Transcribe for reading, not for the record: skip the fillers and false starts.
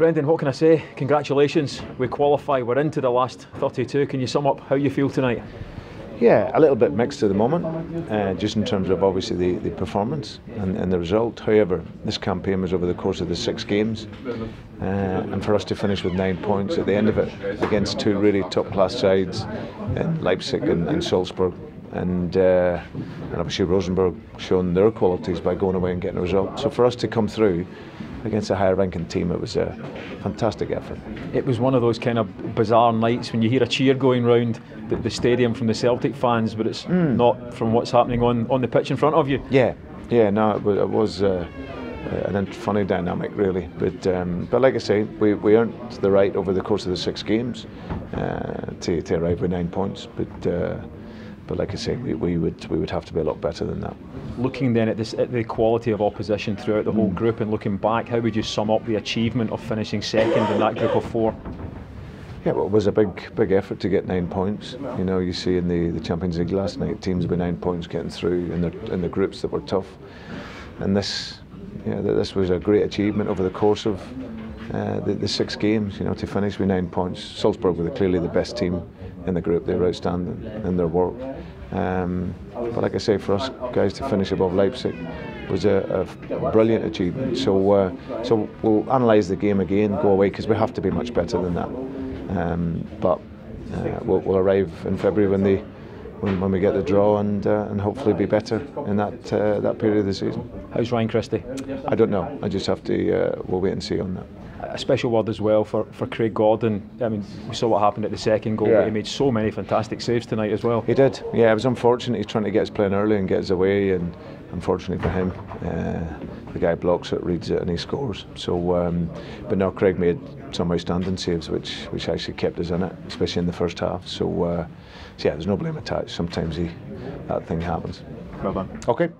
Brendan, what can I say? Congratulations, we qualify, we're into the last 32. Can you sum up how you feel tonight? Yeah, a little bit mixed at the moment, just in terms of obviously the performance and the result. However, this campaign was over the course of the 6 games, and for us to finish with 9 points at the end of it against 2 really top-class sides, Leipzig and Salzburg, and obviously Rosenberg showing their qualities by going away and getting a result. So for us to come through against a higher ranking team, it was a fantastic effort. It was one of those kind of bizarre nights when you hear a cheer going round the stadium from the Celtic fans, but it's not from what's happening on the pitch in front of you. Yeah, no, it was a funny dynamic really, but like I say, we earned the right over the course of the 6 games to arrive with 9 points, but like I say, we would have to be a lot better than that. Looking then at the quality of opposition throughout the whole group, and looking back, how would you sum up the achievement of finishing second in that group of 4? Yeah, well, it was a big effort to get 9 points. You know, you see in the Champions League last night, teams with 9 points getting through in the groups that were tough, and this was a great achievement over the course of the 6 games. You know, to finish with 9 points. Salzburg were clearly the best team in the group. They were outstanding in their work. But like I say, for us guys to finish above Leipzig was a brilliant achievement. So we'll analyse the game again, go away, because we have to be much better than that. But we'll arrive in February when we get the draw and hopefully be better in that period of the season. How's Ryan Christie? I don't know. I just have to. We'll wait and see on that. A special word as well for Craig Gordon. I mean, we saw what happened at the second goal, but he made so many fantastic saves tonight as well. He did, yeah. It was unfortunate. He's trying to get us playing early and get us away, and unfortunately for him, the guy blocks it, reads it, and he scores. But no, Craig made some outstanding saves, which actually kept us in it, especially in the first half. So yeah, there's no blame attached. Sometimes that thing happens. Well done. Okay.